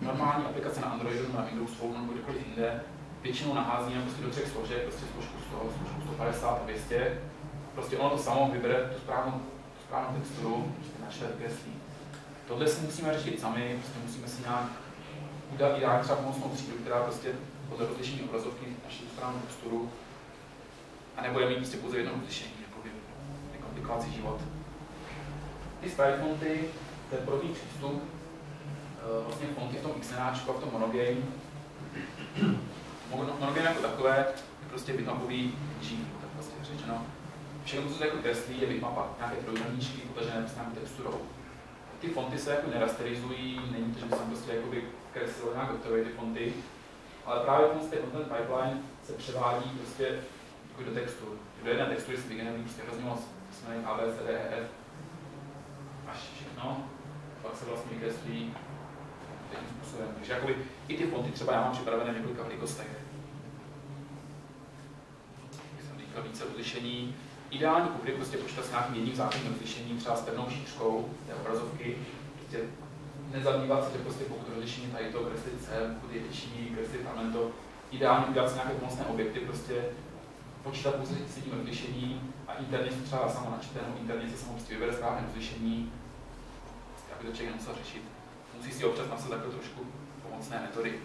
Normální aplikace na Androidu, na Windows Phone nebo kdekoliv jinde, většinou nahází prostě do třech složek, prostě složku sto, složku sto padesát a dvě stě. Prostě ono to samo vybere tu správnou, tu správnou texturu, naše kreslí. Tohle si musíme řešit sami, prostě musíme si nějak udat ideálně třeba pomocnou třídu, která prostě podle rozlišení obrazovky naši správnou texturu a nebude mít prostě pouze jedno rozlišení, nekomplikovat si život. Ty sprite fonty, ten podobný přístup, vlastně fonty v tom Xenáčku a v tom MonoGame. MonoGame jako takové je prostě bitmapový G, tak prostě řečeno. Všechno, co se jako kreslí, je bitmapa, nějaké trojuhelníčky potažené s nějakou texturou. Ty fonty se jako nerasterizují, není to, že by jsem prostě jakoby kreslil nějak doktorové ty fonty, ale právě ten Content Pipeline se převádí prostě jako do textur. Do jedné textury si vygenerují prostě hrozně moc písmenek A, B, C, D, E, F, až všechno. Pak se vlastně vykreslí tím způsobem. Takže jakoby i ty fonty třeba já mám připravené v několika velikostech. Jak jsem říkal, více rozlišení. Ideální publik prostě počítat s nějakým jedním základním rozlišením, třeba s pevnou šířkou té obrazovky. Prostě nezabývat se, že prostě pokud rozlišení tady to, kreslit sem, pokud je větší, kreslit tam to. Ideálně udělat si nějaké pomocné objekty, prostě počítat pouze s jedním rozlišením a interně se třeba samo načte, nebo interně se samo prostě vybere správné rozlišení, aby to člověk nemusel řešit. Musí si občas napsat takové trošku pomocné metody.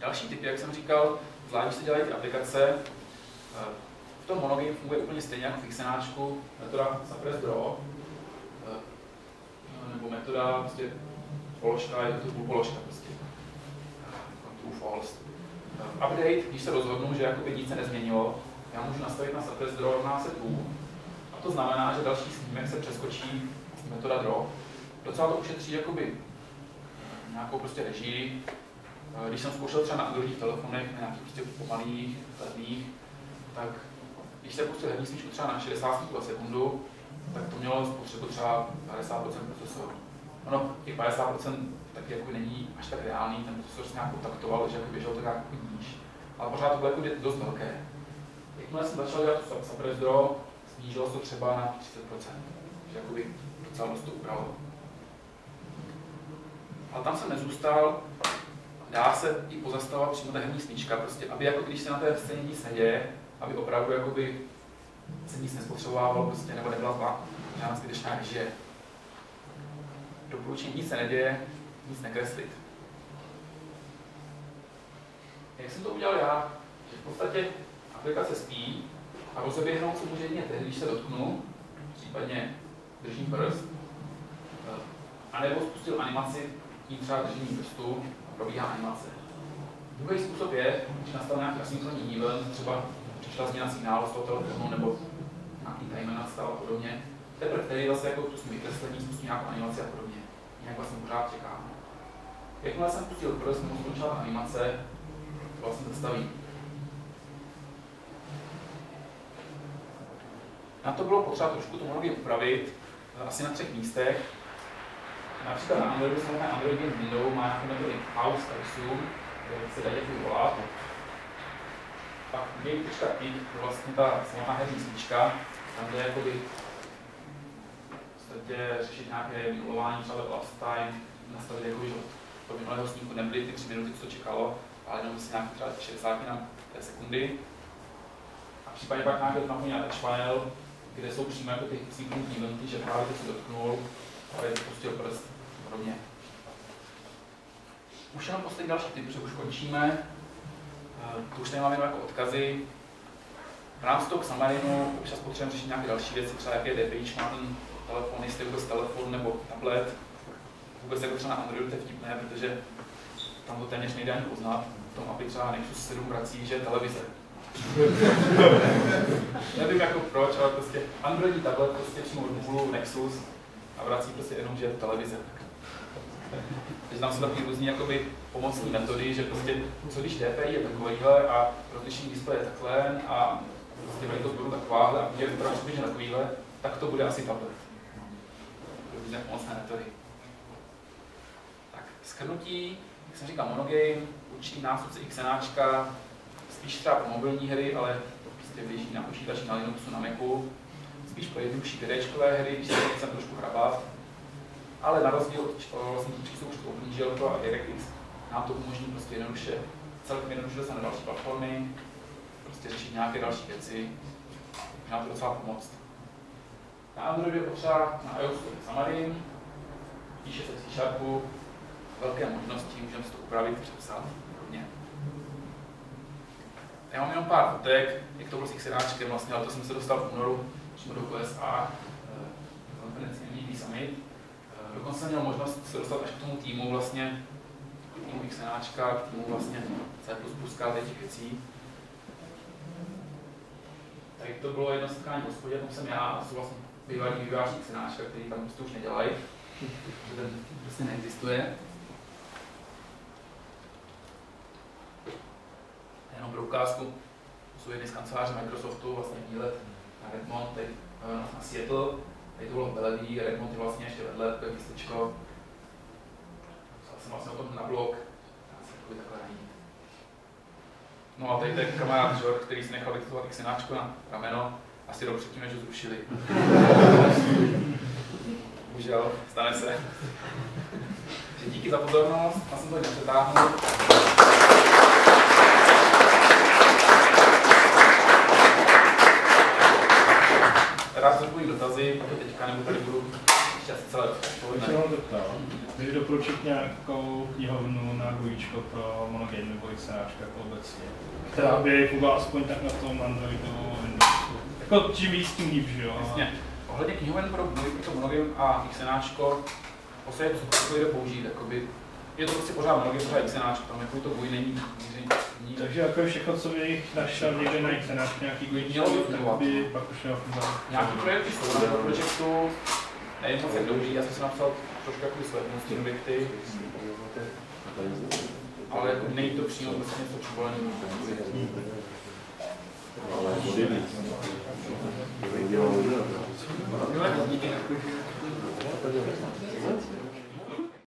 Další typ, jak jsem říkal, zvlášť se dělají ty aplikace. V tom MonoGame funguje úplně stejně jako v Xenáčku metoda suppress_draw nebo metoda prostě položka, je to půlpoložka prostě. True false. Update, když se rozhodnu, že jakoby nic se nezměnilo, já můžu nastavit na suppress_draw rovná se true. A to znamená, že další snímek se přeskočí metoda draw. Docela to ušetří jakoby nějakou prostě režii. Když jsem zkoušel třeba na androidních telefonech, na nějakých prostě pomalých, levných, tak když se pustil herní smyčku třeba na šedesát snímků za sekundu, tak to mělo spotřebu třeba padesát procent procesoru. Ono, těch padesát procent taky jako není až tak reálný, ten procesor se nějak kontaktoval, že jako běžel to nějak níž. Ale pořád to bylo jako dost velké. Jakmile jsem začal dělat suppress draw, snížilo se to třeba na třicet procent, že jakoby docela dost to ubralo. Ale tam jsem nezůstal, dá se i pozastavovat přímo ta herní smyčka, prostě, aby jako když se na té scéně nic neděje, aby opravdu jakoby se nic nespotřebovávalo, prostě, nebo nebyla žádná zbytečná režie. Doporučení nic se neděje, nic nekreslit. Jak jsem to udělal já? Že v podstatě aplikace spí a rozeběhnou se může jedině tehdy, když se dotknu, případně držím prst, anebo spustil animaci, tím třeba držení prstu a probíhá animace. Druhý způsob je, když nastal nějaký asynchronní event, třeba přišla změna signálu z toho telefonu, nebo nějaký timer nastal a podobně. Teprve tedy zase jako pustím vykreslení, spustím nějakou animaci a podobně. Nějak vlastně pořád čekám. Jakmile jsem pustil prst, nebo skončila animace, to vlastně zastavím. Na to bylo potřeba trošku to MonoGame upravit, asi na třech místech. Například na Androidu se máme Android Game Window, má nějakou metody house action, kde se dají vyvolat. pak Game.i vlastně ta samotná herní svíčka, tam jde jakoby v podstatě řešit nějaké vyvolování, třeba last time, nastavit jakoby, že od minulého snímku nebyly ty tři minuty, co to čekalo, ale jenom si nějaký třeba šedesát na té sekundy. A případně pak nějaké odmahuje na touch panel, kde jsou přímo jako ty snímknutí eventy, že právě to si dotknul, právě pustil prst a podobně. Už jenom poslední další typ, protože už končíme. To už tady máme jako odkazy. V rámci toho Xamarinu občas potřebujeme řešit nějaké další věci, třeba jaké D P I má ten telefon, jestli vůbec telefon nebo tablet. Vůbec jako třeba na Androidu to je vtipné, protože tam to téměř nejde ani poznat. V tom, aby třeba Nexus sedm vrací, že televize. Nevím jako proč, ale prostě Androidní tablet prostě přímo od Google Nexus a vrací prostě jenom, že je to televize. Takže tam jsou takové různý jakoby pomocní metody, že prostě, co když D P I je takovýhle a rozlišení displeje je takhle a prostě velikost bodu takováhle a když vypadá přibližně takovýhle, tak to bude asi tablet. Různé pomocné metody. Tak, shrnutí, jak jsem říkal, MonoGame, určitý nástupce Xenáčka, spíš třeba pro mobilní hry, ale prostě běží na počítači, na Linuxu, na Macu, spíš pro jednodušší DDčkové hry, když se chcem trošku hrabat. Ale na rozdíl od vlastně přístupu OpenGL a DirectX nám to umožní prostě jednoduše, celkem jednoduše dostat na další platformy, prostě řešit nějaké další věci, může nám to docela pomoct. Na Androidu je potřeba na iOSu Xamarin, píše se v C Sharpu, velké možnosti, můžeme si to upravit, přepsat podobně. Já mám jenom pár fotek, jak to bylo s Xenáčkem vlastně, ale to jsem se dostal v únoru přímo do U S A, konferenci M V D Summit. Dokonce měl možnost se dostat až k tomu týmu vlastně, k týmu Xenáčka, k týmu vlastně C plus plus těch věcí. Tak to bylo jedno setkání v hospodě, tam jsem já, a jsou vlastně bývalí vývojáři Xenáčka, který tam prostě už nedělají, protože ten prostě neexistuje. Jenom pro ukázku, jsou jedny z kanceláře Microsoftu, vlastně výlet na Redmond, tady na Seattle. Tady to bylo v Bellevue, Redmond je vlastně ještě vedle, to je místečko. Psal jsem vlastně o tom na blog, dá se takový takhle najít. No a tady ten kamarád Žor, který si nechal vytvořit Xenáčku na rameno, asi rok předtím, než ho zrušili. Bohužel, stane se. Takže díky za pozornost, já jsem to nepřetáhnul. Rád zhrbuji dotazy, pokud teďka nebo tady budu ještě asi celé odpovědné. Bych se doptal, můžeš doporučit nějakou knihovnu na Ouyičko pro MonoGame nebo Xenáčka obecně, která by byla aspoň tak na tom Androidu, Windowsu. Jako čím víc, tím líp, že jo? Jasně. Ohledně knihoven pro, pro MonoGame a Xenáčko, posledně to se to jde použít. Jakoby. Je to prostě pořád MonoGame, pořád Xenáčko, tam jako to Ouyi není. Takže jako všechno, co bych našel někde na Xenáčku, nějaký Ouyičko, tak by pak už mělo fungovat. Nějaký projekty jsou na projektu, nevím moc jak dobří, já jsem si napsal trošku takový slednosti objekty, ale jako není to přímo prostě něco přivolené. Dělám.